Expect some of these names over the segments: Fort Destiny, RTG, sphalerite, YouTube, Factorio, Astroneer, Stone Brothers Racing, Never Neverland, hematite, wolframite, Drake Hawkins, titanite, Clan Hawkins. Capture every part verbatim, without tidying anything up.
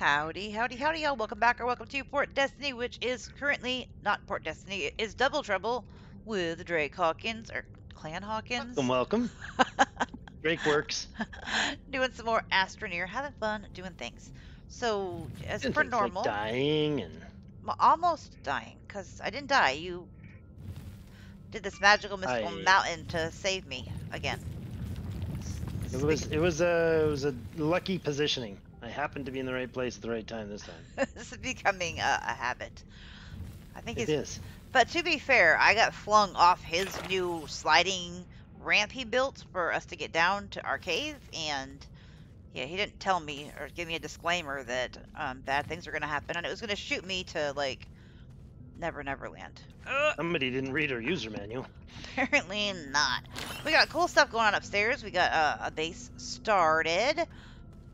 Howdy, howdy, howdy, y'all. Welcome back, or welcome to Fort Destiny, which is currently not Fort Destiny. It is Double Trouble with Drake Hawkins, or Clan Hawkins. Welcome, welcome. Drake works. Doing some more Astroneer, having fun, doing things. So, as for normal... Like dying and... Almost dying, because I didn't die. You did this magical, mystical I... mountain to save me again. It was, it was, a, it was a lucky positioning. I happened to be in the right place at the right time this time. This is becoming a, a habit. I think it is. But to be fair, I got flung off his new sliding ramp he built for us to get down to our cave, and yeah, he didn't tell me or give me a disclaimer that um, bad things were going to happen, and it was going to shoot me to like Never Neverland. Uh, Somebody didn't read our user manual. Apparently not. We got cool stuff going on upstairs. We got uh, a base started.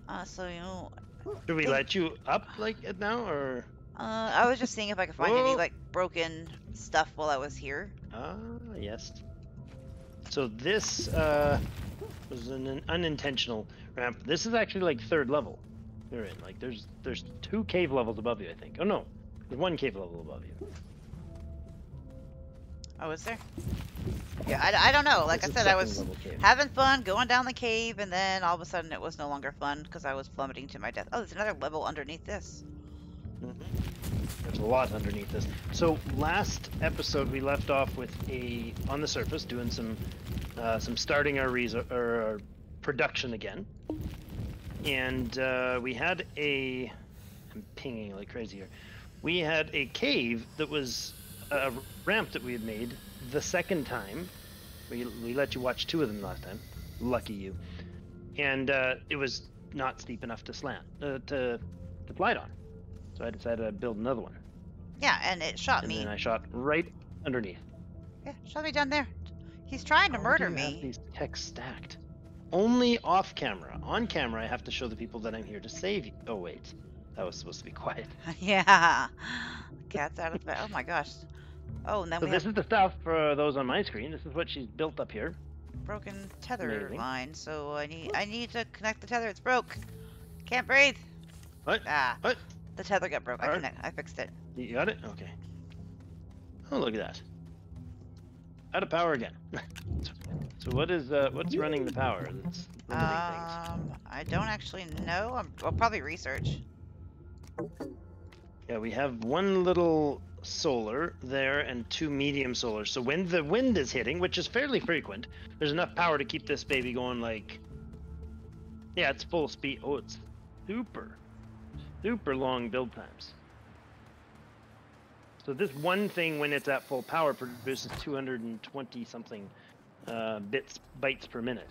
Uh, so, you know... Should we think... let you up, like, now, or...? Uh, I was just seeing if I could find Whoa. any, like, broken stuff while I was here. Ah, yes. So this, uh, was an, an unintentional ramp. This is actually, like, third level you're in. Like, there's there's two cave levels above you, I think. Oh, no. There's one cave level above you. Oh, is there? Yeah, I, I don't know. Like I said, I was having fun, going down the cave, and then all of a sudden it was no longer fun because I was plummeting to my death. Oh, there's another level underneath this. Mm-hmm. There's a lot underneath this. So last episode we left off with a on the surface doing some uh, some starting our, res or our production again, and uh, we had a I'm pinging like crazy here. We had a cave that was a ramp that we had made the second time. We, we let you watch two of them last time. Lucky you. And uh, it was not steep enough to slant, uh, to, to glide on. So I decided to build another one. Yeah, and it shot and me. And I shot right underneath. Yeah, shot me down there. He's trying to How murder do you me. Have these techs stacked. Only off camera. On camera, I have to show the people that I'm here to save you. Oh, wait. That was supposed to be quiet. Yeah. Cat's out of the bag. Oh, my gosh. Oh, and then so we this have... is the stuff for those on my screen. This is what she's built up here. Broken tether Amazing. line. So I need I need to connect the tether. It's broke. Can't breathe. What? Ah. What? The tether got broke. All I connect. Right. I fixed it. You got it? Okay. Oh, look at that. Out of power again. So what is uh what's running the power? That's um, things? I don't actually know. I'm, I'll probably research. Yeah, we have one little solar there and two medium solar. So when the wind is hitting, which is fairly frequent, there's enough power to keep this baby going like... Yeah, it's full speed. Oh, it's super, super long build times. So this one thing, when it's at full power, produces two hundred twenty something uh, bits, bytes per minute.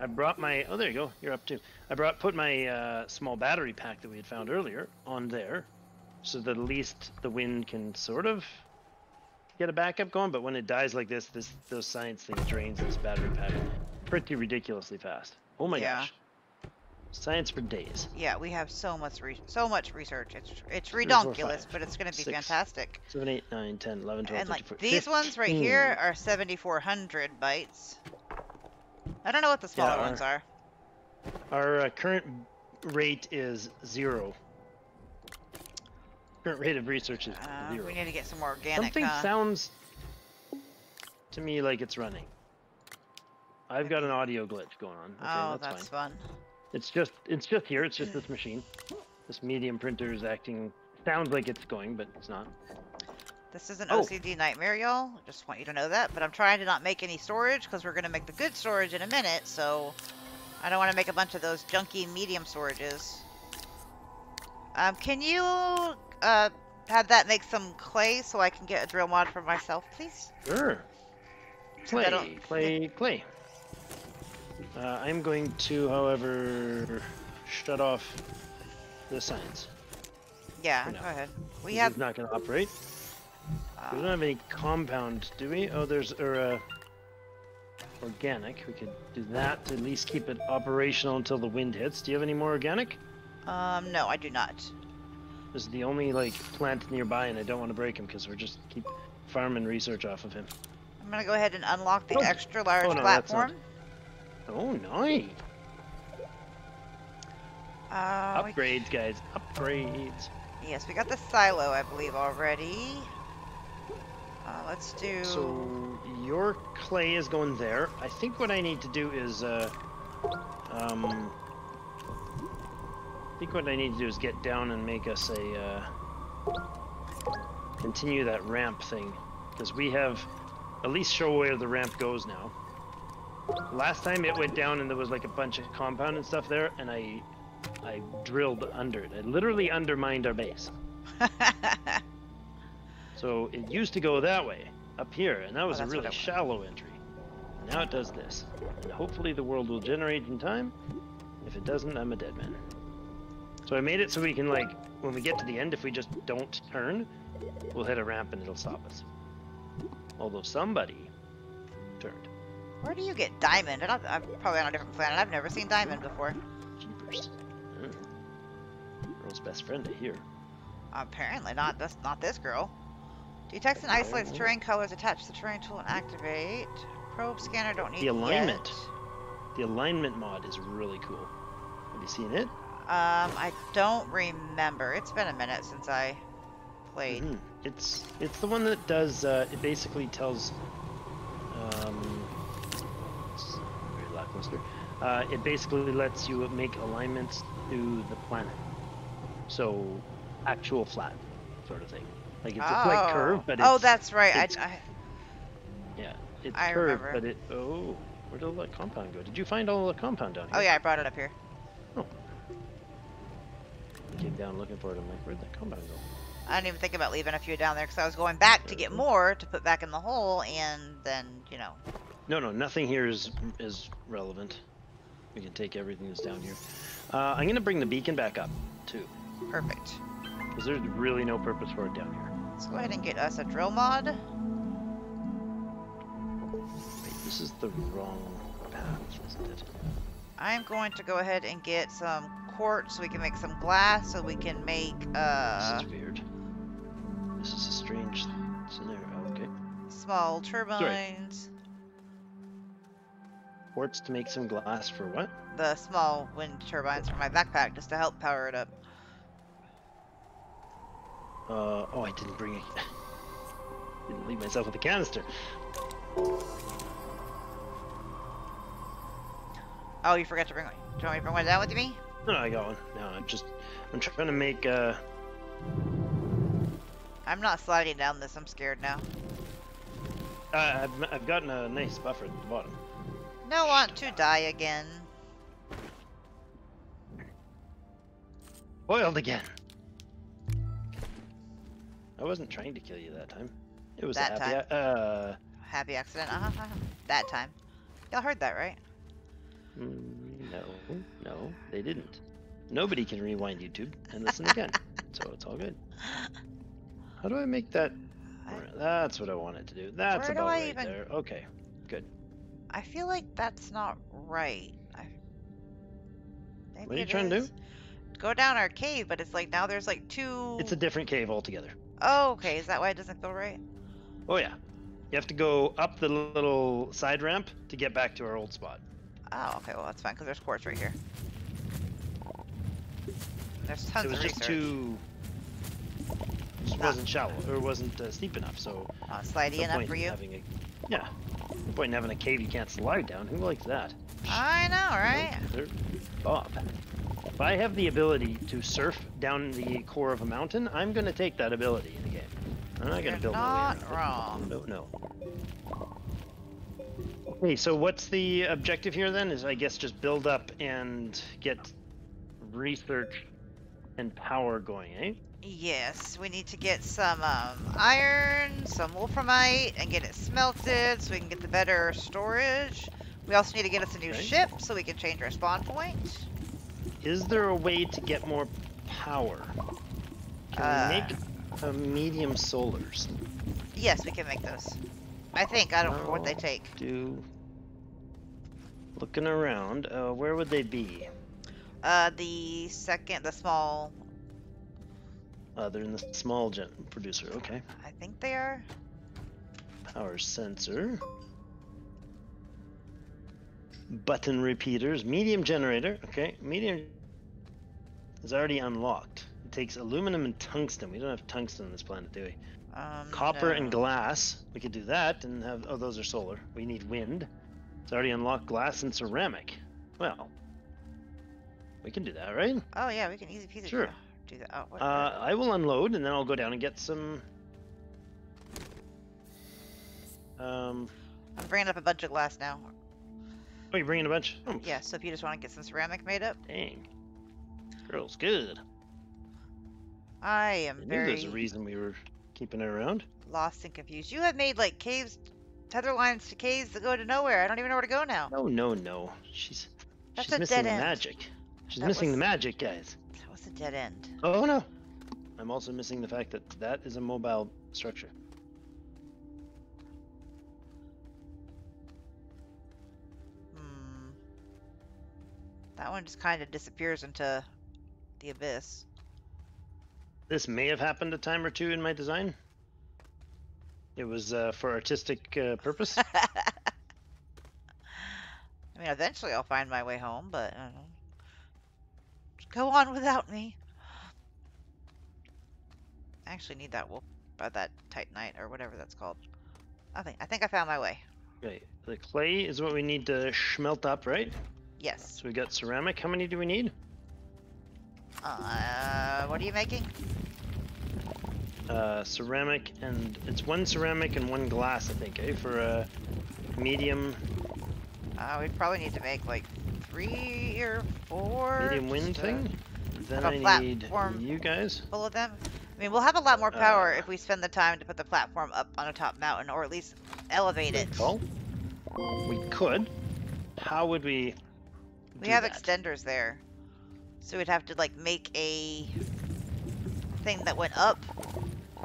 I brought my, oh, there you go. You're up too. I brought, put my uh, small battery pack that we had found earlier on there, so that at least the wind can sort of get a backup going. But when it dies like this, this those science things drains this battery pack pretty ridiculously fast. Oh my yeah. gosh! Science for days. Yeah, we have so much re so much research. It's it's redonkulous, but it's going to be six, fantastic. Seven, eight, nine, ten, eleven, twelve, and like thirty, these fifteen. Ones right here are seventy-four hundred bytes. I don't know what the smaller yeah, our, ones are. Our uh, current rate is zero. Current rate of research is uh, zero. We need to get some more organic. Something huh? sounds to me like it's running. I've got an audio glitch going on. Okay, oh, that's, that's fine. fun. It's just, it's just here. It's just this machine. This medium printer is acting. Sounds like it's going, but it's not. This is an oh. O C D nightmare, y'all. I just want you to know that. But I'm trying to not make any storage because we're going to make the good storage in a minute. So I don't want to make a bunch of those junky medium storages. Um, can you uh, have that make some clay so I can get a drill mod for myself, please? Sure. Clay, so clay, clay. Uh, I'm going to, however, shut off the science. Yeah, go ahead. We have... It's not going to operate. We don't have any compound, do we? Oh, there's or, uh, organic. We could do that to at least keep it operational until the wind hits. Do you have any more organic? Um, no, I do not. This is the only, like, plant nearby, and I don't want to break him because we're just keep farming research off of him. I'm going to go ahead and unlock the oh. extra large oh, no, platform. Not... Oh, nice. Uh, upgrades, we... guys. Upgrades. Yes, we got the silo, I believe, already. Uh, let's do... So, your clay is going there. I think what I need to do is... Uh, um, I think what I need to do is get down and make us a... Uh, continue that ramp thing. Because we have... At least show where the ramp goes now. Last time it went down and there was like a bunch of compound and stuff there, and I... I drilled under it. I literally undermined our base. So it used to go that way, up here, and that was oh, a really shallow entry. Now it does this. And hopefully the world will generate in time. If it doesn't, I'm a dead man. So I made it so we can, like, when we get to the end, if we just don't turn, we'll hit a ramp and it'll stop us. Although somebody turned. Where do you get diamond? I don't, I'm probably on a different planet. I've never seen diamond before. Jeepers. Girl's best friend to here. Apparently not. That's not this girl. Detects and isolates terrain colors. Attach the terrain tool and activate. Probe scanner. Don't need the alignment. Yet. The alignment mod is really cool. Have you seen it? Um, I don't remember. It's been a minute since I played. Mm-hmm. It's it's the one that does. Uh, it basically tells. Um, it's very lackluster. Uh, it basically lets you make alignments to the planet. So, actual flat sort of thing. Like it's oh. like curved, but it's, oh, that's right. It's, I, I yeah, it's I curved, remember. But it. Oh, where did all that compound go? Did you find all the compound down here? Oh yeah, I brought it up here. Oh. I came down looking for it. I'm like, where'd that compound go? I didn't even think about leaving a few down there because I was going back to get more to put back in the hole, and then you know. No, no, nothing here is is relevant. We can take everything that's down here. Uh, I'm gonna bring the beacon back up too. Perfect. Because there's really no purpose for it down here. Let's go ahead and get us a drill mod. Wait, this is the wrong path, isn't it? I'm going to go ahead and get some quartz so we can make some glass so we can make, uh... This is weird. This is a strange scenario. Okay. Small turbines. Sorry. Quartz to make some glass for what? The small wind turbines for my backpack just to help power it up. Uh, oh, I didn't bring it. Didn't leave myself with a canister. Oh, you forgot to bring one. Do you want me to bring one down with me? No, I got one. No, I'm just... I'm trying to make, uh... I'm not sliding down this. I'm scared now. Uh, I've, I've gotten a nice buffer at the bottom. No want to die again. Boiled again. I wasn't trying to kill you that time. It was that a happy, time. Uh, happy accident. Uh-huh, uh-huh. That time. Y'all heard that, right? Mm, no, no, they didn't. Nobody can rewind YouTube and listen again, so it's all good. How do I make that? I... That's what I wanted to do. That's Where about do I right even... there. Okay, good. I feel like that's not right. I... Maybe what are you trying is... to do? Go down our cave, but it's like now there's like two. It's a different cave altogether. Oh, okay. Is that why it doesn't feel right? Oh, yeah. You have to go up the little side ramp to get back to our old spot. Oh, okay. Well, that's fine, because there's quartz right here. There's tons of research. It was just too... It just wasn't shallow, or wasn't uh, steep enough, so... Oh, slidey enough for you? A... Yeah. No point in having a cave you can't slide down. Who likes that? I know, right? They're... Bob. If I have the ability to surf down the core of a mountain, I'm going to take that ability in the game. I'm not going to build my way around. Wrong. No, no. Okay, so what's the objective here then? Is I guess just build up and get research and power going, eh? Yes, we need to get some um, iron, some wolframite, and get it smelted so we can get the better storage. We also need to get us a new okay. ship so we can change our spawn point. Is there a way to get more power? Can uh, we make a medium solars? Yes, we can make those. I think. I don't remember what they take. Do Looking around, uh, where would they be? Uh, the second, the small... Uh, they're in the small gen producer, okay. I think they are. Power sensor. Button repeaters, medium generator, okay, medium is already unlocked. It takes aluminum and tungsten. We don't have tungsten on this planet, do we? Um, Copper no. and glass. We could do that and have... Oh, those are solar. We need wind. It's already unlocked glass and ceramic. Well, we can do that, right? Oh, yeah, we can easy peasy sure. do that. Oh, what uh, I will unload, and then I'll go down and get some... Um... I'm bringing up a bunch of glass now. Oh, you're bringing a bunch? Oh. Yeah, so if you just want to get some ceramic made up. Dang. Girl's good. I am I very... there's a reason we were keeping her around. Lost and confused. You have made, like, caves... tether lines to caves that go to nowhere. I don't even know where to go now. No, no, no. She's... That's she's a missing dead end. the magic. She's that missing was... the magic, guys. That was a dead end. Oh, no. I'm also missing the fact that that is a mobile structure. That one just kind of disappears into the abyss. This may have happened a time or two in my design. It was uh, for artistic uh, purpose. I mean, eventually I'll find my way home, but I don't know. Just go on without me. I actually need that wolf, uh, that titanite or whatever that's called. I think I think I found my way. Okay, the clay is what we need to smelt up, right? Yes. So we got ceramic. How many do we need? Uh, what are you making? Uh, ceramic, and it's one ceramic and one glass, I think, eh? For a medium. Uh, we'd probably need to make like three or four. Medium wind thing. Then I need you guys. Full of them. I mean, we'll have a lot more power uh, if we spend the time to put the platform up on a top mountain, or at least elevate it. Well, we could. How would we? We have that. extenders there, so we'd have to like make a thing that went up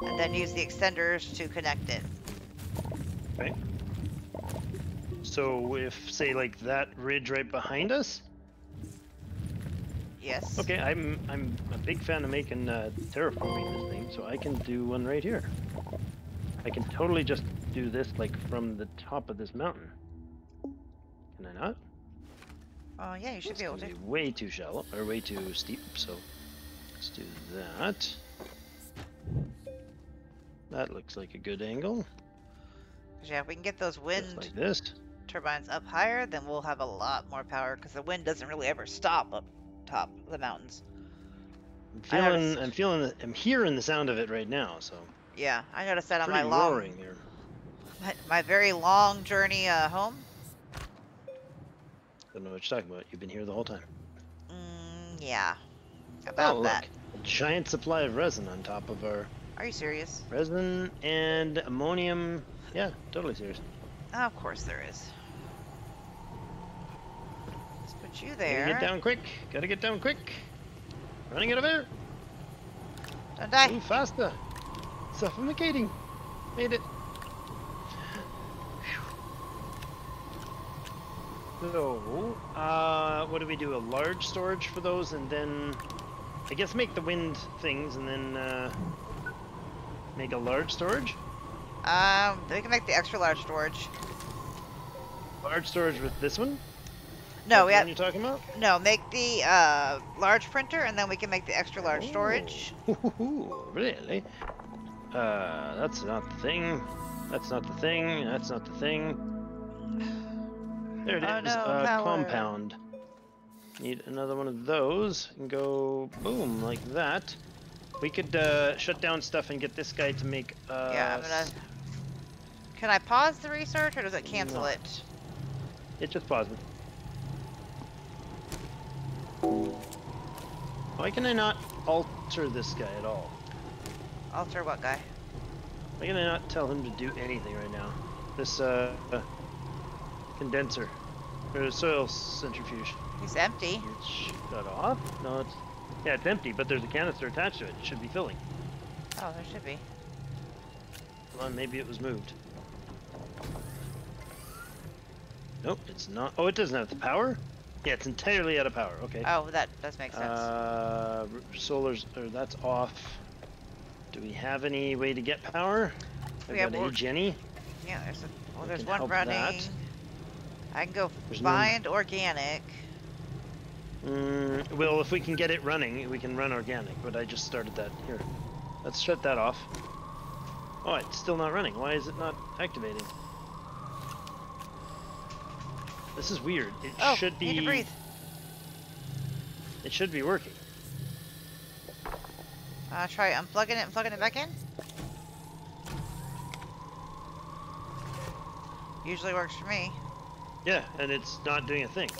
and then use the extenders to connect it. Right. So if, say, like that ridge right behind us? Yes. Okay, I'm I'm a big fan of making uh, terraforming this thing, so I can do one right here. I can totally just do this like from the top of this mountain. Can I not? Oh, uh, yeah, you should be able to. It's gonna be way too shallow, or way too steep, so let's do that. That looks like a good angle. Yeah, if we can get those wind like this. turbines up higher, then we'll have a lot more power, because the wind doesn't really ever stop up top of the mountains. I'm feeling, I'm feeling, the, I'm hearing the sound of it right now, so. Yeah, I noticed that on my long, here. My, my very long journey uh, home. I don't know what you're talking about. You've been here the whole time. Mm, yeah. About oh, that. Look, a giant supply of resin on top of our... Are you serious? Resin and ammonium. Yeah, totally serious. Oh, of course there is. Let's put you there. Gotta get down quick. Gotta get down quick. Running out of air. Don't die. Move faster. Suffocating. Made it. So, uh, what do we do? A large storage for those, and then, I guess, make the wind things, and then uh, make a large storage? Um, we can make the extra large storage. Large storage with this one? No, we have... What are you talking about? No, make the uh, large printer, and then we can make the extra large oh. storage. Ooh, really? Uh, that's not the thing. That's not the thing. That's not the thing. There it oh, is, no, uh, compound. Need another one of those and go boom like that. We could uh, shut down stuff and get this guy to make. Uh, yeah, I'm gonna. Can I pause the research or does it cancel no. it? It just pauses. Why can I not alter this guy at all? Alter what guy? Why can I not tell him to do anything right now? This uh. uh condenser or soil centrifuge. It's empty. It's shut off. No, it's yeah, it's empty, but there's a canister attached to it. It should be filling. Oh, there should be. Come on, maybe it was moved. Nope, it's not. Oh, it doesn't have the power. Yeah, it's entirely out of power. Okay. Oh, that does make sense. Uh, solar's or that's off. Do we have any way to get power? We have a Jenny. Yeah, there's a. Well, there's one running. That. I can go find organic. Mm, well, if we can get it running, we can run organic, but I just started that. Here, let's shut that off. Oh, it's still not running. Why is it not activating? This is weird. It oh, should be... Need to breathe. It should be working. Uh, try unplugging it and plugging it back in. Usually works for me. Yeah, and it's not doing a thing.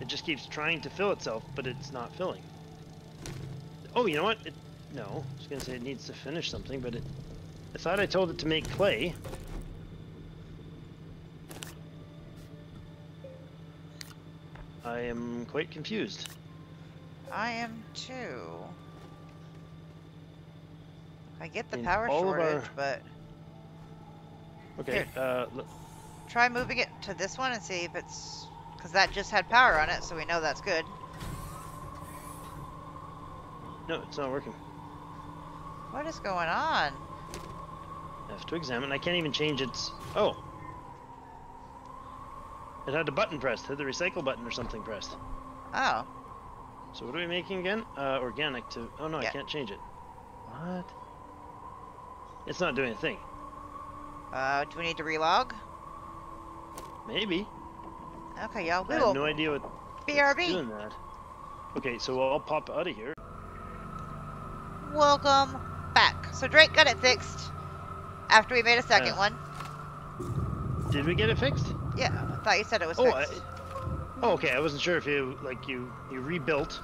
It just keeps trying to fill itself, but it's not filling. Oh, you know what? It, no, I was gonna say it needs to finish something, but it... I thought I told it to make clay. I am quite confused. I am too. I get the power shortage, our... but... Okay, Here. uh... Try moving it to this one and see if it's... Because that just had power on it, so we know that's good. No, it's not working. What is going on? I have to examine. I can't even change its... Oh! It had a button pressed. It had the recycle button or something pressed. Oh. So what are we making again? Uh, organic to... Oh no, yeah. I can't change it. What? It's not doing a thing. Uh, do we need to relog? Maybe. Okay, y'all. I have no idea what. B R B. Doing that. Okay, so I'll pop out of here. Welcome back. So Drake got it fixed after we made a second uh, one. Did we get it fixed? Yeah, I thought you said it was oh, fixed. I, oh, okay. I wasn't sure if you like you you rebuilt.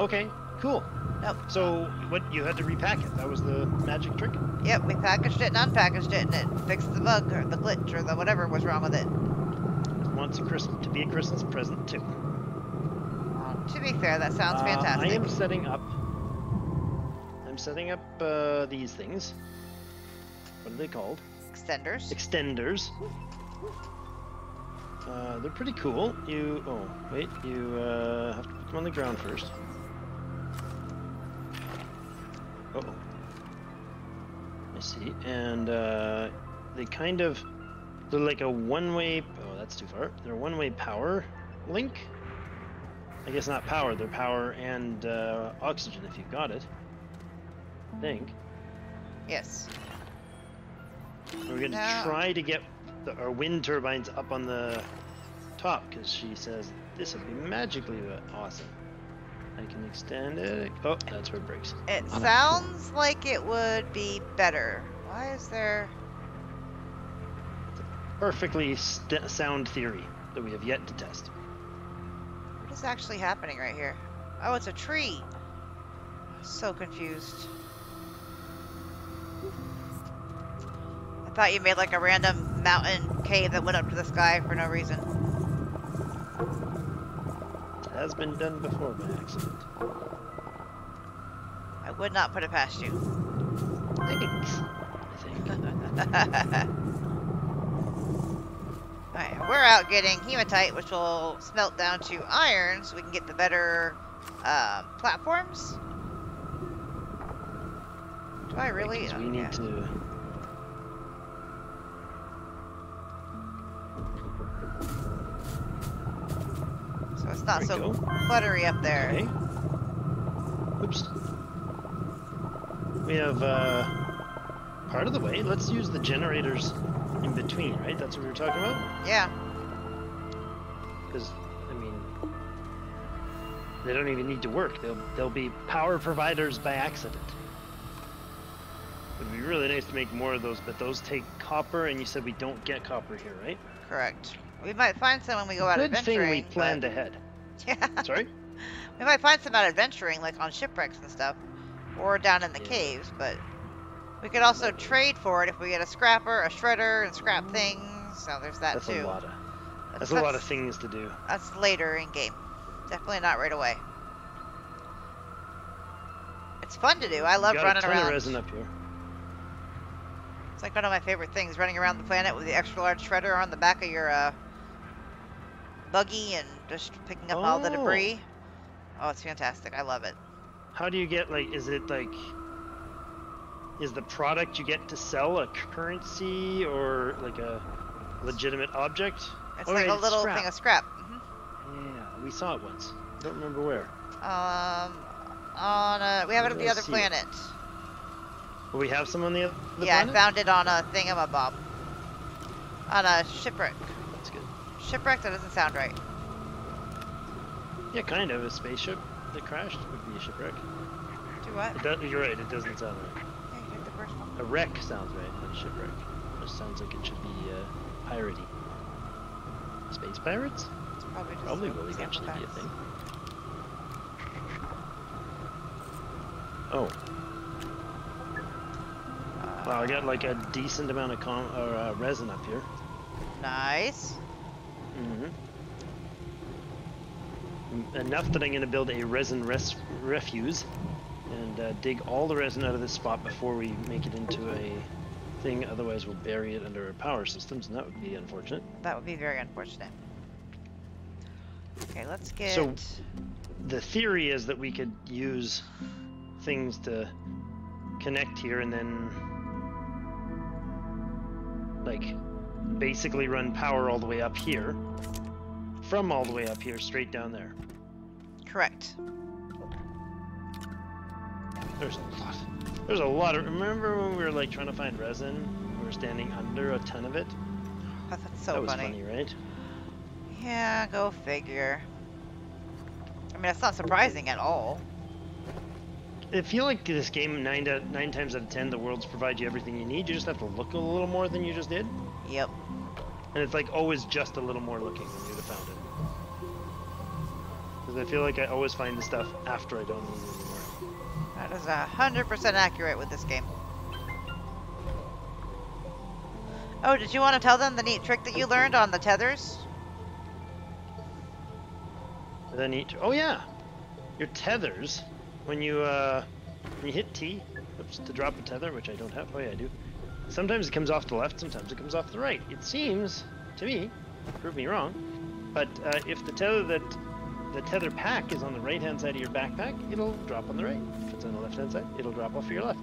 Okay, cool. Nope. So what? You had to repack it. That was the magic trick. Yep, we packaged it and unpackaged it, and it fixed the bug or the glitch or the whatever was wrong with it. Wants a Christmas to be a Christmas present too. Well, to be fair, that sounds uh, fantastic. I am setting up. I'm setting up uh, these things. What are they called? Extenders. Extenders. Uh, they're pretty cool. You. Oh, wait. You uh, have to put them on the ground first. Uh oh. I see. And uh, they kind of. They're like a one-way. Oh, that's too far. They're a one-way power link. I guess not power. They're power and uh, oxygen. If you've got it. I think. Yes. We're gonna no. try to get the, our wind turbines up on the top because she says this would be magically awesome. I can extend it. Oh, that's where it breaks. It oh, sounds cool. like it would be better. Why is there? Perfectly st sound theory that we have yet to test. What is actually happening right here? Oh, it's a tree. I'm so confused. I thought you made like a random mountain cave that went up to the sky for no reason. It has been done before by accident. I would not put it past you. Thanks. I think. Alright, we're out getting hematite, which will smelt down to iron, so we can get the better uh, platforms. Do I really? Right, oh, we need yeah. to... So it's not there so cluttery up there. Okay. Oops. We have uh, part of the way. Let's use the generators in between, right? That's what we were talking about? Yeah. Because, I mean, they don't even need to work. They'll, they'll be power providers by accident. It would be really nice to make more of those, but those take copper, and you said we don't get copper here, right? Correct. We might find some when we go out adventuring. Good thing we planned but... ahead. Yeah. Sorry? We might find some out adventuring, like on shipwrecks and stuff, or down in the yeah. caves, but... We could also trade for it if we get a scrapper, a shredder, and scrap things. So there's that that's too. A lot of, that's, that's a that's, lot of things to do. That's later in game. Definitely not right away. It's fun to do. I love running around. Got a ton of resin up here. It's like one of my favorite things, running around the planet with the extra large shredder on the back of your uh, buggy and just picking up oh. all the debris. Oh, it's fantastic. I love it. How do you get, like, is it like... Is the product you get to sell a currency or like a legitimate object? It's or like a little scrap. thing of scrap. Mm-hmm. Yeah, We saw it once. I don't remember where. Um, on a, we have it on the other planet. Well, we have some on the other yeah, planet? Yeah, I found it on a thingamabob. On a shipwreck. That's good. Shipwreck? That doesn't sound right. Yeah, kind of. A spaceship that crashed would be a shipwreck. Do what? It does, you're right, it doesn't sound right. Yeah, you did the first one. A wreck sounds right, not a shipwreck. It sounds like it should be uh, piratey. Space pirates? It's probably just probably will eventually be a thing. Oh. Uh, wow, I got like a decent amount of com or, uh, resin up here. Nice. Mm-hmm. Enough that I'm going to build a resin res refuse and uh, dig all the resin out of this spot before we make it into a thing, otherwise we'll bury it under our power systems, and that would be unfortunate. That would be very unfortunate. Okay, let's get... So, the theory is that we could use things to connect here and then, like, basically run power all the way up here. From all the way up here, straight down there. Correct. There's a lot. There's a lot of. Remember when we were like trying to find resin? We were standing under a ton of it. Oh, that's so funny. That was funny, right? Yeah, go figure. I mean, that's not surprising at all. I feel like this game nine to, nine times out of ten, the worlds provide you everything you need. You just have to look a little more than you just did. Yep. And it's like always just a little more looking than you'd have found it. Because I feel like I always find the stuff after I don't need it anymore. That is one hundred percent accurate with this game. Oh, did you want to tell them the neat trick that you learned on the tethers? The neat... Oh, yeah! Your tethers, when you, uh, when you hit T, oops, to drop a tether, which I don't have. Oh, yeah, I do. Sometimes it comes off the left, sometimes it comes off the right. It seems, to me, prove me wrong, but uh, if the tether that the tether pack is on the right-hand side of your backpack, it'll drop on the right. If it's on the left-hand side, it'll drop off of your left.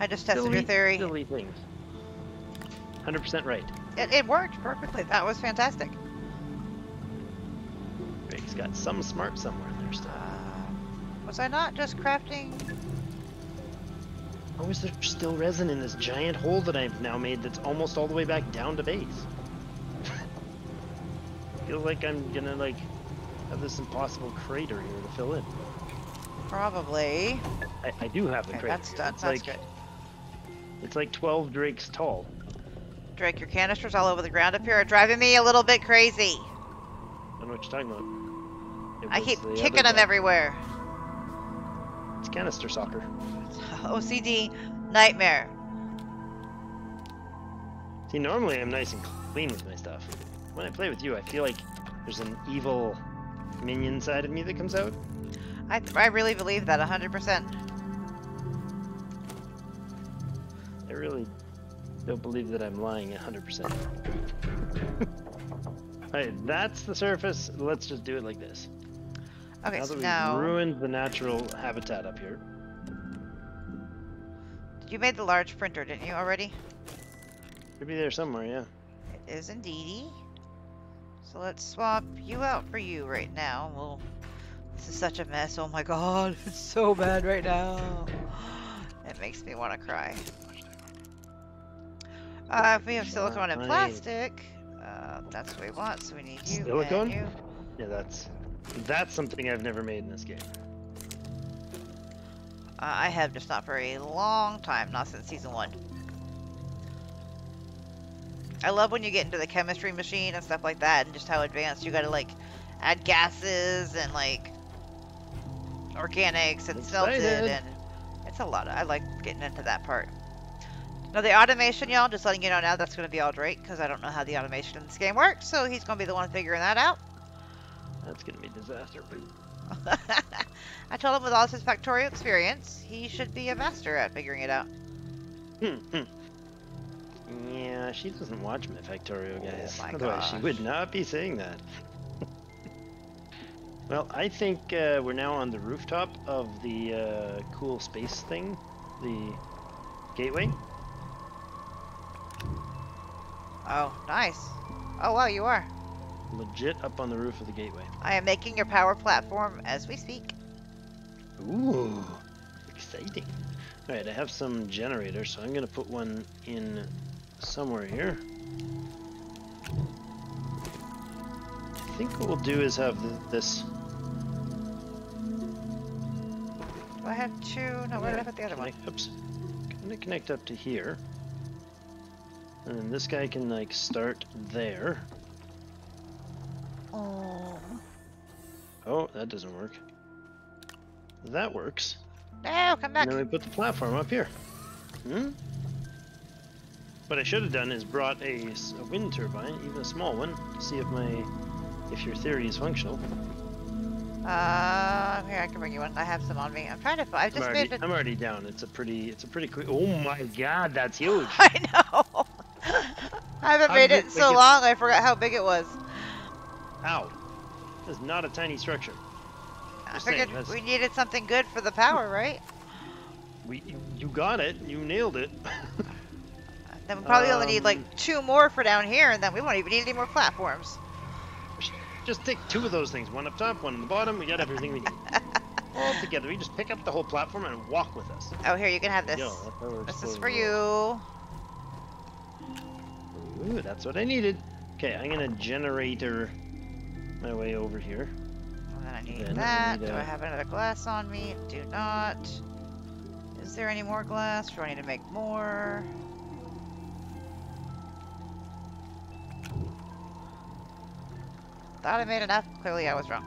I just tested silly, your theory. Silly things. one hundred percent right. It, it worked perfectly. That was fantastic. Drake's got some smart somewhere in there still. Uh, was I not just crafting... How is there still resin in this giant hole that I've now made that's almost all the way back down to base? Feels like I'm gonna, like, have this impossible crater here to fill in. Probably. I, I do have the okay, crater. That's, that's, that's like, good. It's like twelve Drakes tall. Drake, your canisters all over the ground up here are driving me a little bit crazy. I don't know what you're talking about. It I keep the kicking them everywhere. It's canister soccer. O C D nightmare. See, normally I'm nice and clean with my stuff. When I play with you, I feel like there's an evil minion side of me that comes out. I, th I really believe that one hundred percent. I really don't believe that I'm lying one hundred percent. Alright, that's the surface. Let's just do it like this. Okay, now so that now... we've ruined the natural habitat up here. You made the large printer, didn't you, already? Should be there somewhere, yeah. It is indeedy. So let's swap you out for you right now. Well, this is such a mess. Oh my god, it's so bad right now. It makes me want to cry. Uh, if we have silicone and plastic, uh, that's what we want, so we need you. Silicone? You. Yeah, that's, that's something I've never made in this game. Uh, I have just not for a long time, not since season one. I love when you get into the chemistry machine and stuff like that, and just how advanced you gotta like add gases and like organics and melted, and it's a lot. Of, I like getting into that part. Now the automation, y'all, just letting you know now, that's gonna be all Drake because I don't know how the automation in this game works, so he's gonna be the one figuring that out. That's gonna be a disaster, but. I told him with all his Factorio experience, he should be a master at figuring it out. Yeah, she doesn't watch my Factorio, guys. Oh my Otherwise, gosh. She would not be saying that. Well, I think uh, we're now on the rooftop of the uh, cool space thing, the gateway. Oh, nice. Oh, wow, you are. legit up on the roof of the gateway. I am making your power platform as we speak. Ooh, exciting. All right, I have some generators, so I'm going to put one in somewhere here. I think what we'll do is have the, this. Do I have two? No, where did I put the other one? Oops. I'm going to connect up to here. And then this guy can, like, start there. Oh. Oh, that doesn't work. That works. No, come back. And then we put the platform up here. Hmm? What I should have done is brought a, a wind turbine, even a small one, to see if my, if your theory is functional. Uh, here, I can bring you one. I have some on me. I'm trying to. I've just I'm already, moved it. I'm already down. It's a pretty. It's a pretty quick. Oh my God, that's huge. I know. I haven't how made it in so long. I forgot how big it was. Ow! That's not a tiny structure. I figured saying, we needed something good for the power, right? We, you got it. You nailed it. Then we probably um, only need like two more for down here, and then we won't even need any more platforms. Just take two of those things, one up top, one on the bottom. We got everything we need. All together. We just pick up the whole platform and walk with us. Oh, here, you can have this. Yo, this is for you. Ooh, that's what I needed. Okay, I'm gonna generator my way over here. And then I need then that. I need a... Do I have another glass on me? Do not. Is there any more glass? Do I need to make more? Thought I made enough. Clearly I was wrong.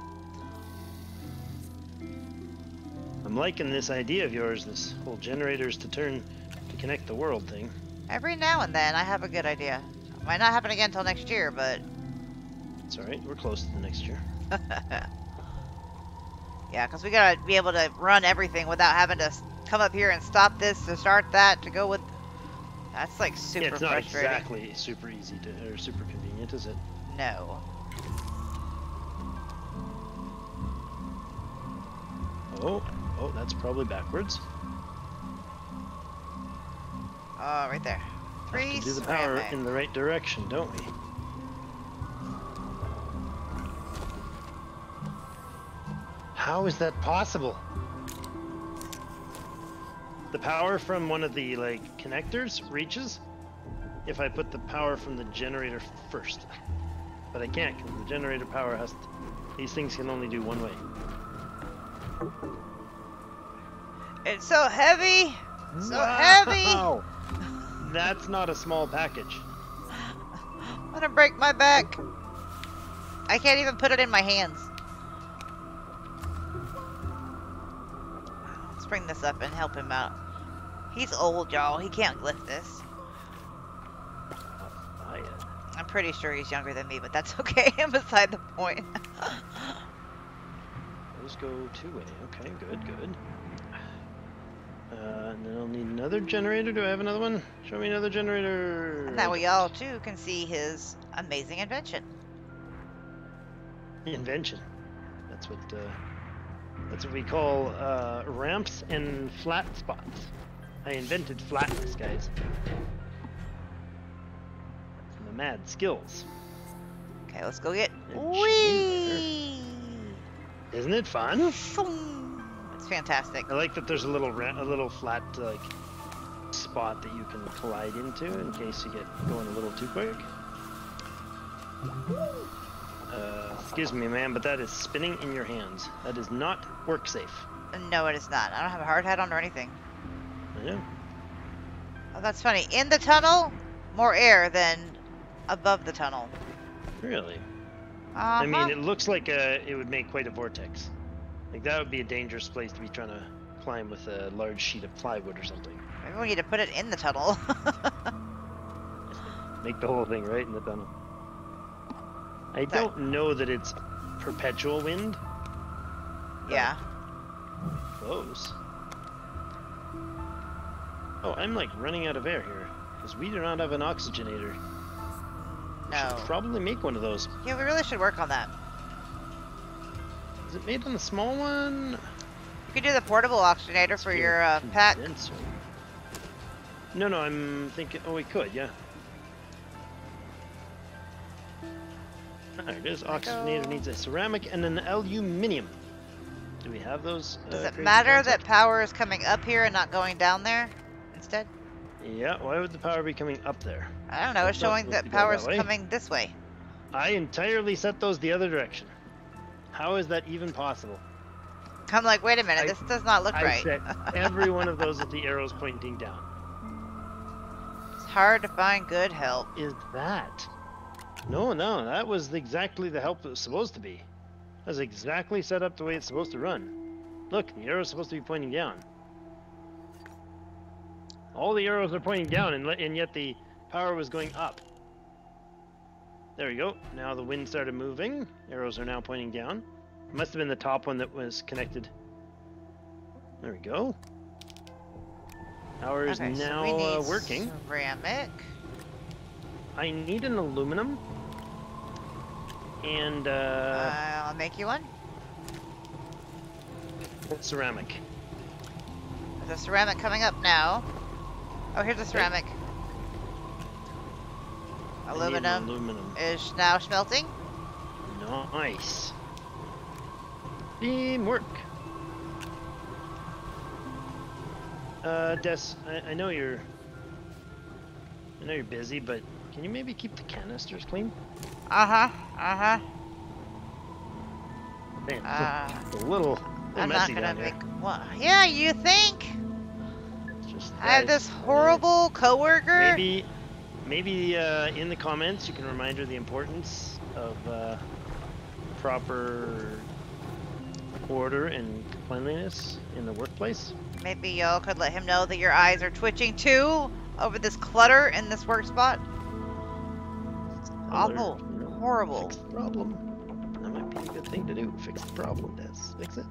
I'm liking this idea of yours, this whole generators to turn to connect the world thing. Every now and then I have a good idea. It might not happen again until next year, but... It's alright, we're close to the next year. Yeah, because we gotta be able to run everything without having to come up here and stop this to start that to go with... That's like super yeah, it's not frustrating. Exactly super easy to, or super convenient, is it? No. Oh, oh, that's probably backwards. Oh, right there. Three. We have to do the power right in the right direction, don't we? How is that possible? The power from one of the like connectors reaches if I put the power from the generator first, but I can't because the generator power has to, these things can only do one way. It's so heavy! So wow. heavy! That's not a small package. I'm gonna break my back. I can't even put it in my hands. Let's bring this up and help him out. He's old, y'all. He can't lift this. I'm pretty sure he's younger than me, but that's okay. I'm beside the point. Those go two-way. Okay, good, good. Uh, and then I'll need another generator. Do I have another one? Show me another generator. And that way y'all, too, can see his amazing invention. Invention. That's what, uh, that's what we call uh, ramps and flat spots. I invented flatness, guys. That's my mad skills. Okay, let's go get... Whee! Isn't it fun? It's fantastic. I like that there's a little a little flat like spot that you can collide into in case you get going a little too quick. Uh, excuse me, ma'am, but that is spinning in your hands. That is not work safe. No, it is not. I don't have a hard hat on or anything. Yeah. Oh, that's funny. In the tunnel, more air than above the tunnel. Really? Uh-huh. I mean, it looks like a, it would make quite a vortex. Like, that would be a dangerous place to be trying to climb with a large sheet of plywood or something. Maybe we need to put it in the tunnel. Make the whole thing right in the tunnel. I don't know that it's perpetual wind. Yeah. Close. Oh, I'm, like, running out of air here. Because we do not have an oxygenator. No. Should probably make one of those. Yeah, we really should work on that. Is it made on the small one? You could do the portable oxygenator Let's for your uh, pack. No, no, I'm thinking. Oh, we could, yeah. There it is. Oxygenator needs a ceramic and an aluminium. Do we have those? Uh, Does it matter that power is coming up here and not going down there instead? Yeah, why would the power be coming up there? I don't know, it's showing that power is coming this way. I entirely set those the other direction. How is that even possible? I'm like, wait a minute, I, this does not look I right. I set every one of those with the arrows pointing down. It's hard to find good help. Is that? No, no, that was exactly the help that was supposed to be. That's exactly set up the way it's supposed to run. Look, the arrow's supposed to be pointing down. All the arrows are pointing down, and, and yet the power was going up. There we go. Now the wind started moving. Arrows are now pointing down. It must have been the top one that was connected. There we go. Power is okay, now so we need uh, working. Ceramic. I need an aluminum. And, uh, uh... I'll make you one. Ceramic. There's a ceramic coming up now. Oh, here's a ceramic. Okay. Aluminum, aluminum is now smelting. Nice. Teamwork. Uh, Des, I, I know you're... I know you're busy, but can you maybe keep the canisters clean? Uh-huh, uh-huh. Man, uh, it's a little, little I'm messy not gonna down make, here. Well, yeah, you think? It's just I have this horrible uh, coworker. Maybe, maybe uh, in the comments you can remind her the importance of uh, proper order and cleanliness in the workplace. Maybe y'all could let him know that your eyes are twitching too over this clutter in this work spot. Awful. Horrible. Fix the problem. That might be a good thing to do. Fix the problem, Des. Fix it.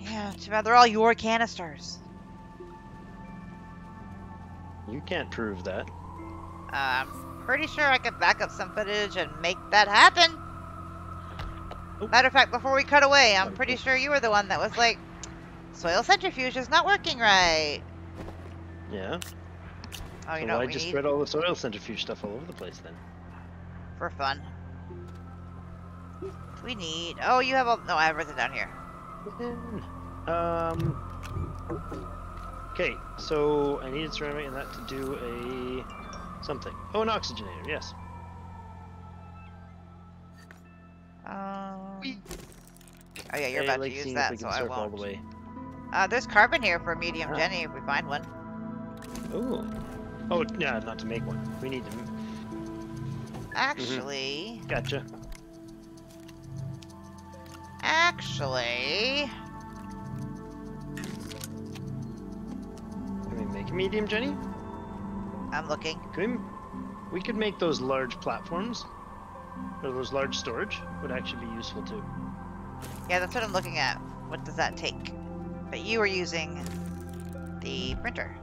Yeah, too bad they're all your canisters. You can't prove that. Uh, I'm pretty sure I could back up some footage and make that happen. Oh. Matter of fact, before we cut away, I'm pretty sure you were the one that was like, soil centrifuge is not working right. Yeah. Oh, you so know I just need? Spread all the soil centrifuge stuff all over the place then. For fun. We need... Oh, you have all... No, I have everything down here. Um... Okay, so I needed ceramic and that to do a... something. Oh, an oxygenator, yes. Um... Whee! Oh yeah, you're I about like to use that, so I won't. All the way. Uh, there's carbon here for medium ah. Jenny if we find one. Ooh. Oh, yeah, not to make one. We need to... Actually... Mm-hmm. Gotcha. Actually... Can we make a medium, Jenny? I'm looking. Can we, we could make those large platforms. Or those large storage would actually be useful too. Yeah, that's what I'm looking at. What does that take? But you are using the printer.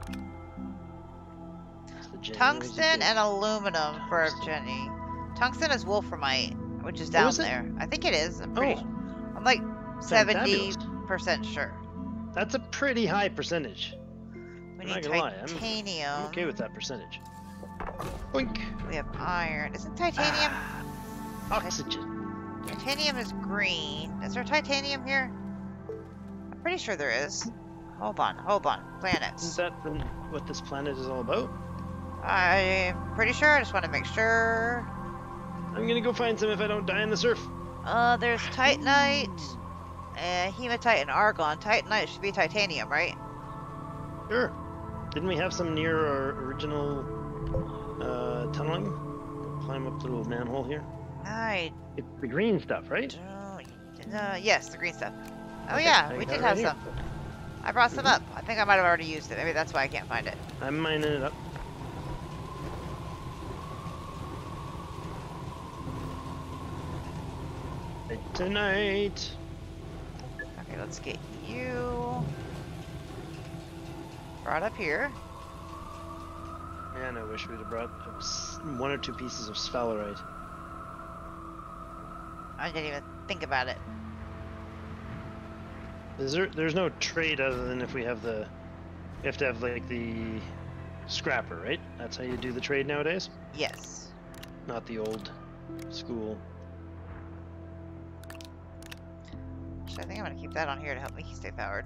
The Tungsten and aluminum Tungsten. for Jenny. Tungsten is wolframite, which is down there. I think it is. I'm pretty. Oh. Sure. I'm like seventy percent sure. That's a pretty high percentage. We I'm need titanium. I'm, I'm okay with that percentage. Boink. We have iron. Isn't titanium? Ah, oxygen. Titanium is green. Is there titanium here? I'm pretty sure there is. Hold on. Hold on. Planets. Is that what this planet is all about? I'm pretty sure. I just want to make sure. I'm gonna go find some if I don't die in the surf. Uh, there's titanite, uh, hematite, and argon. Titanite should be titanium, right? Sure. Didn't we have some near our original uh, tunneling? Climb up the little manhole here. I. It's the green stuff, right? Uh, yes, the green stuff. Oh okay, yeah, we did have right some. Here. I brought some mm-hmm. up. I think I might have already used it. Maybe that's why I can't find it. I'm mining it up. Tonight. Okay, let's get you brought up here. Man, I wish we'd have brought one or two pieces of sphalerite. I didn't even think about it. Is there? There's no trade other than if we have the. You have to have like the scrapper, right? That's how you do the trade nowadays. Yes. Not the old school. Actually, I think I'm gonna keep that on here to help me stay powered.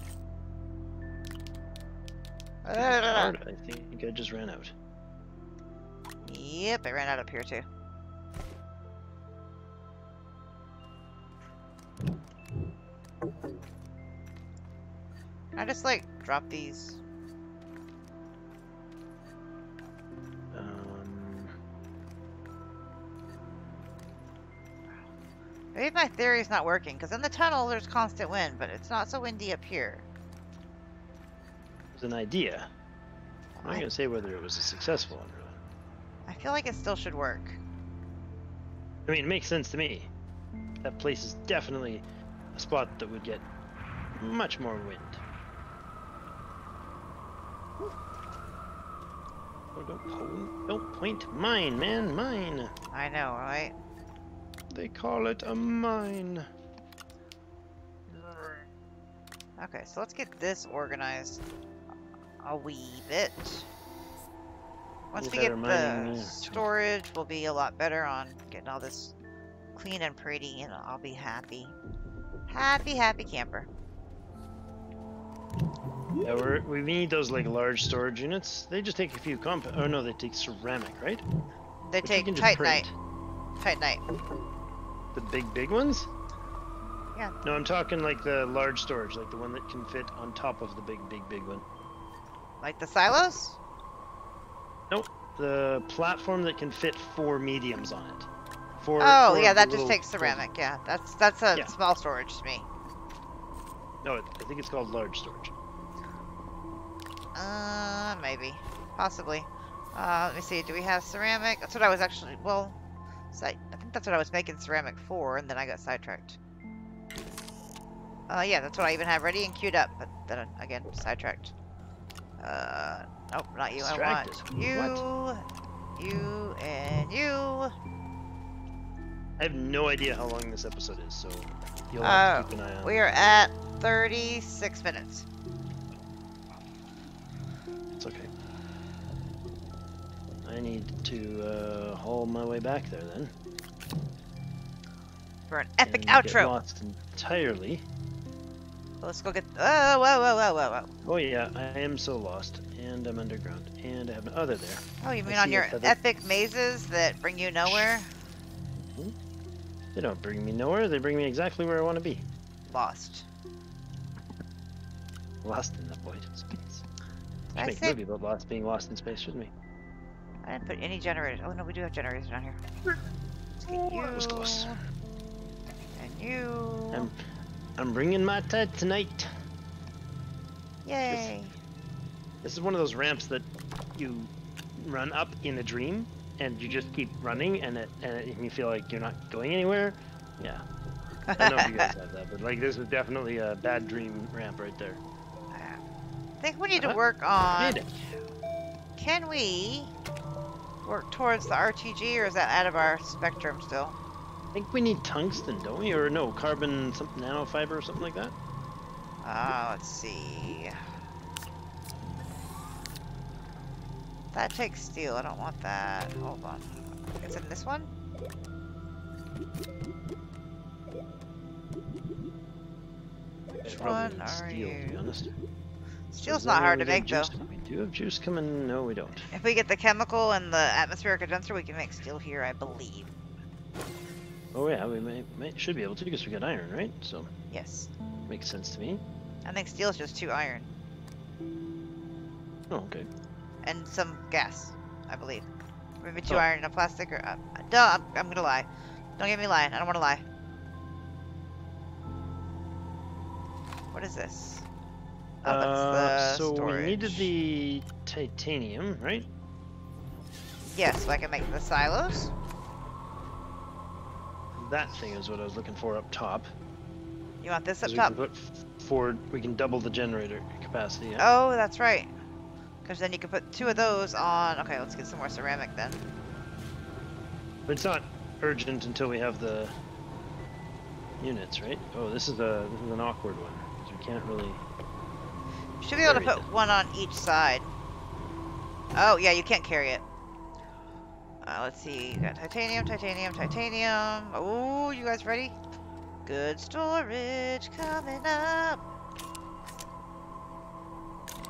I think I just ran out. Yep, I ran out up here too. I just like drop these. Um... Maybe my theory is not working, because in the tunnel there's constant wind, but it's not so windy up here. It was an idea. I'm not gonna say whether it was a successful one or not. I feel like it still should work. I mean, it makes sense to me. That place is definitely a spot that would get much more wind. Oh, don't, point, don't point mine, man, mine. I know, right? They call it a mine. Okay, so let's get this organized a wee bit. Once we get the storage, we'll be a lot better on getting all this clean and pretty, and I'll be happy. Happy, happy camper. Yeah, we're, we need those like large storage units. They just take a few comp. Oh no, they take ceramic, right? They Which take titanite. Titanite. The big, big ones? Yeah. No, I'm talking like the large storage, like the one that can fit on top of the big, big, big one. Like the silos? Nope. The platform that can fit four mediums on it. Four, oh four yeah, that just takes ceramic. Thing. Yeah, that's that's a yeah. small storage to me. No, I think it's called large storage. Uh, maybe, possibly. Uh, let me see. Do we have ceramic? That's what I was actually. Well, I think that's what I was making ceramic for, and then I got sidetracked. Uh, yeah, that's what I even have ready and queued up, but then again, sidetracked. Uh, nope, not you. I want you, what? you, and you. I have no idea how long this episode is, so you'll have uh, to keep an eye on. We are at thirty-six minutes. It's okay. I need to uh, haul my way back there then. For an epic and outro. Get lost entirely. Well, let's go get. Oh, whoa, whoa, whoa, whoa, whoa. Oh yeah, I am so lost, and I'm underground, and I have no other there. Oh, you mean I on your other... epic mazes that bring you nowhere? Mm-hmm. They don't bring me nowhere, they bring me exactly where I want to be. Lost. Lost in the void of space. I make a movie about lost, being lost in space, shouldn't we? I didn't put any generators. Oh no, we do have generators down here. You. That was close. And you. I'm, I'm bringing my tide tonight. Yay. This, this is one of those ramps that you run up in a dream, and you just keep running, and it, and it, you feel like you're not going anywhere. Yeah. I don't know if you guys have that, but like this was definitely a bad dream ramp right there. I think we need uh-huh. to work on... Can we work towards the R T G, or is that out of our spectrum still? I think we need tungsten, don't we? Or no, carbon something, nanofiber or something like that? Uh, let's see... That takes steel. I don't want that. Hold on. Is it this one? Which one are you? To be honest. Steel's not hard to make, though. We do have juice coming. No, we don't. If we get the chemical and the atmospheric condenser, we can make steel here, I believe. Oh yeah, we may, may, should be able to because we got iron, right? So. Yes. Makes sense to me. I think steel's just two iron. Oh, okay. And some gas, I believe. Maybe two oh. iron and a plastic or... Uh, no, I'm, I'm gonna lie. Don't get me lying. I don't want to lie. What is this? Oh, uh, that's the so storage. We needed the titanium, right? Yes, yeah, so I can make the silos. That thing is what I was looking for up top. You want this up top? We can put forward, we can double the generator capacity. Yeah? Oh, that's right. Because then you can put two of those on... Okay, let's get some more ceramic then. It's not urgent until we have the units, right? Oh, this is, a, this is an awkward one. So we can't really... You should be able to put them. One on each side. Oh, yeah, you can't carry it. Uh, let's see. You got titanium, titanium, titanium. Oh, you guys ready? Good storage coming up.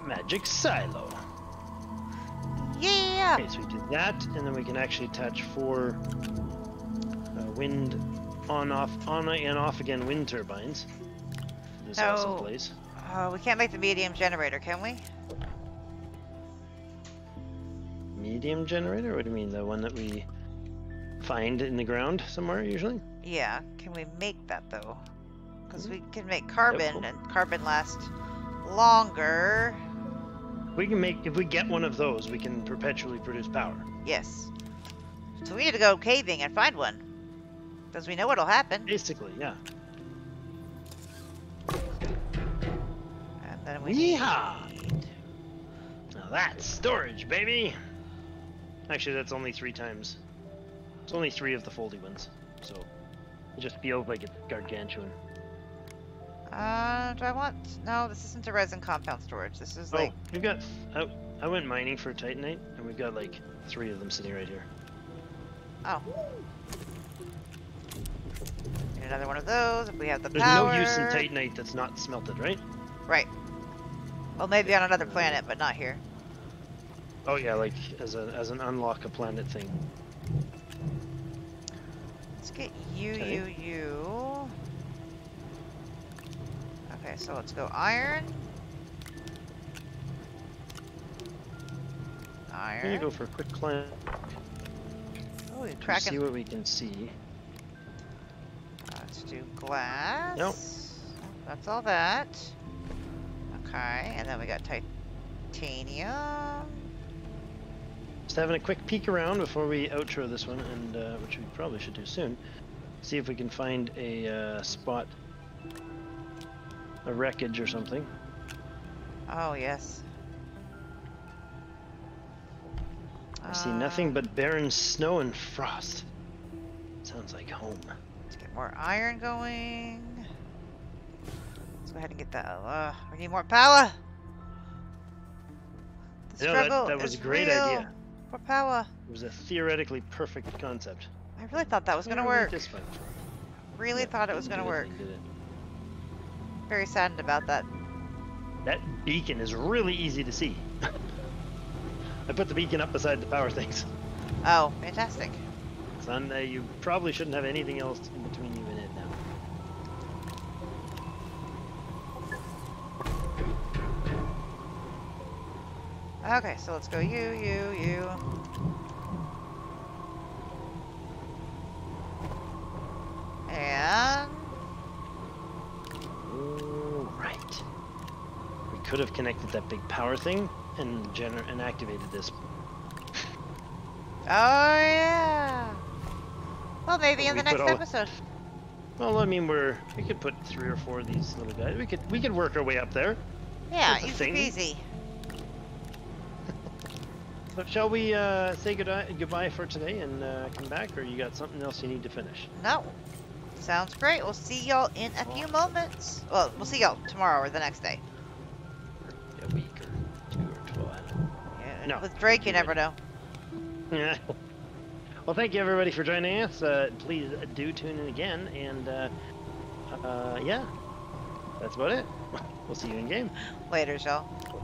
Magic silo. Yeah. Okay, so we do that, and then we can actually attach four uh, wind on off on and off again wind turbines. This oh. awesome place. Oh, we can't make the medium generator, can we? Medium generator? What do you mean? The one that we find in the ground somewhere usually? Yeah. Can we make that though? Because we can make carbon, yep, cool. and carbon lasts longer. We can make, if we get one of those, we can perpetually produce power. Yes. So we need to go caving and find one. Because we know what'll happen. Basically, yeah. And then we Yeehaw! Need... Now that's storage, baby! Actually, that's only three times. It's only three of the foldy ones. So, it'll just feel like it's gargantuan. Uh, do I want... No, this isn't a resin compound storage. This is like... Oh, we've got... I, I went mining for titanite, and we've got like three of them sitting right here. Oh. Need another one of those. If we have the There's power... There's no use in titanite that's not smelted, right? Right. Well, maybe on another planet, but not here. Oh yeah, like as, a, as an unlock a planet thing. Let's get you, okay. you, you... Okay, so let's go iron. Iron. I'm gonna go for a quick climb. Oh, you're cracking. See what we can see. Let's do glass. Nope. That's all that. Okay, and then we got titanium. Just having a quick peek around before we outro this one, and uh, which we probably should do soon. See if we can find a uh, spot. A wreckage or something. Oh, yes. I uh, see nothing but barren snow and frost. Sounds like home. Let's get more iron going. Let's go ahead and get that. Uh, we need more power. The struggle no, that, that was is a great real. idea. More power. It was a theoretically perfect concept. I really thought that was going to work. This one. Really yeah, thought it was going to work. Very saddened about that. That beacon is really easy to see. I put the beacon up beside the power things. Oh, fantastic. Son, uh, you probably shouldn't have anything else in between you and it now. Okay, so let's go you, you, you. And... Right. We could have connected that big power thing and gener and activated this. Oh yeah. Well, maybe we in the next all... episode. Well, I mean, we're we could put three or four of these little guys. We could we could work our way up there. Yeah, easy peasy. But shall we uh, say goodbye goodbye for today and uh, come back, or you got something else you need to finish? No. Sounds great. We'll see y'all in a few moments. Well, we'll see y'all tomorrow or the next day. A week or two or twelve. Yeah, no. With Drake, you never know. Yeah. Well, thank you everybody for joining us. Uh, please do tune in again, and uh, uh, yeah, that's about it. We'll see you in game. Later, y'all.